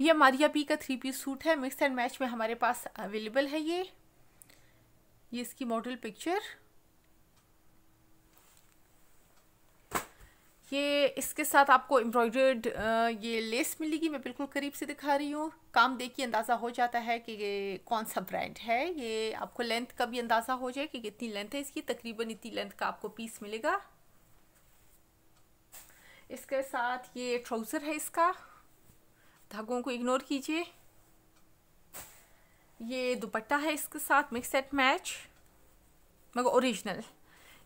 ये मारिया बी का 3 piece suit है, मिक्स एंड मैच में हमारे पास अवेलेबल है। ये इसकी मॉडल पिक्चर, ये इसके साथ आपको एम्ब्रॉयडर्ड ये लेस मिलेगी। मैं बिल्कुल करीब से दिखा रही हूँ, काम देख के अंदाज़ा हो जाता है कि ये कौन सा ब्रांड है। ये आपको लेंथ का भी अंदाज़ा हो जाए कि कितनी लेंथ है इसकी, तकरीबन इतनी लेंथ का आपको पीस मिलेगा। इसके साथ ये ट्राउज़र है, इसका धागों को इग्नोर कीजिए। ये दुपट्टा है इसके साथ मिक्स एंड मैच मगर ओरिजिनल।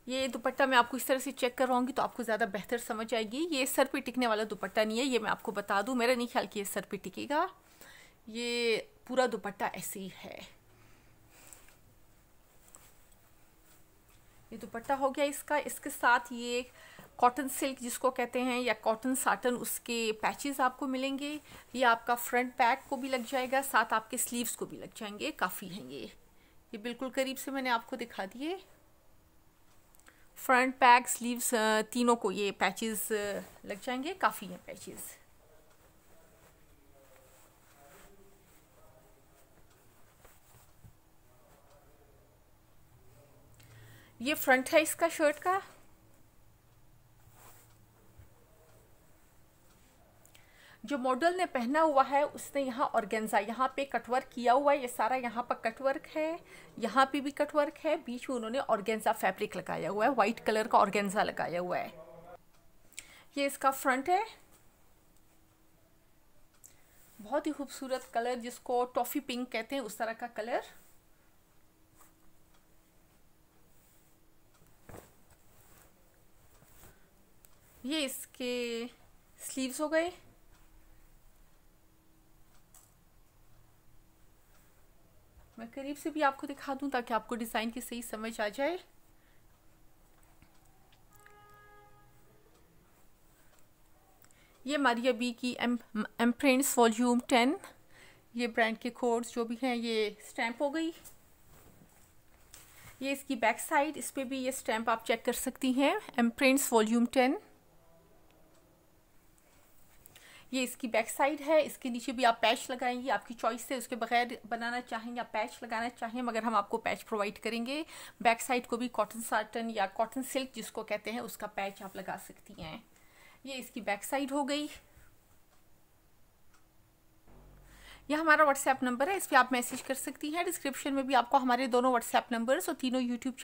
ये दुपट्टा मैं आपको इस तरह से चेक करवाऊंगी तो आपको ज़्यादा बेहतर समझ आएगी। ये सर पे टिकने वाला दुपट्टा नहीं है, ये मैं आपको बता दूं, मेरा नहीं ख्याल कि ये सर पे टिकेगा। ये पूरा दुपट्टा ऐसे ही है। ये दुपट्टा हो गया इसका। इसके साथ ये कॉटन सिल्क जिसको कहते हैं या कॉटन साटन, उसके पैचेस आपको मिलेंगे। ये आपका फ्रंट बैक को भी लग जाएगा, साथ आपके स्लीव्स को भी लग जाएंगे, काफ़ी हैं ये। ये बिल्कुल करीब से मैंने आपको दिखा दिए, फ्रंट बैक स्लीव्स तीनों को ये पैचेस लग जाएंगे, काफ़ी हैं पैचेस। ये फ्रंट है इसका शर्ट का। जो मॉडल ने पहना हुआ है उसने यहाँ ऑर्गेन्जा, यहाँ पे कटवर्क किया हुआ है। ये सारा यहाँ पर कटवर्क है, यहाँ पे भी कटवर्क है, बीच में उन्होंने ऑर्गेन्जा फैब्रिक लगाया हुआ है, वाइट कलर का ऑर्गेन्जा लगाया हुआ है। ये इसका फ्रंट है, बहुत ही खूबसूरत कलर जिसको टॉफ़ी पिंक कहते हैं, उस तरह का कलर। ये इसके स्लीव्स हो गए। मैं करीब से भी आपको दिखा दूं ताकि आपको डिज़ाइन की सही समझ आ जाए। ये मारिया बी की MM प्रिंट्स Volume 10, ये ब्रांड के कोड्स जो भी हैं ये स्टैम्प हो गई। ये इसकी बैक साइड, इस पर भी ये स्टैम्प आप चेक कर सकती हैं, MM प्रिंट्स Volume 10। ये इसकी बैक साइड है। इसके नीचे भी आप पैच लगाएंगी, आपकी चॉइस से, उसके बगैर बनाना चाहेंगे आप पैच लगाना चाहें, मगर हम आपको पैच प्रोवाइड करेंगे। बैक साइड को भी कॉटन साटन या कॉटन सिल्क जिसको कहते हैं उसका पैच आप लगा सकती हैं। ये इसकी बैक साइड हो गई। यह हमारा व्हाट्सएप नंबर है, इस पर आप मैसेज कर सकती हैं। डिस्क्रिप्शन में भी आपको हमारे दोनों व्हाट्सएप नंबर्स और तीनों यूट्यूब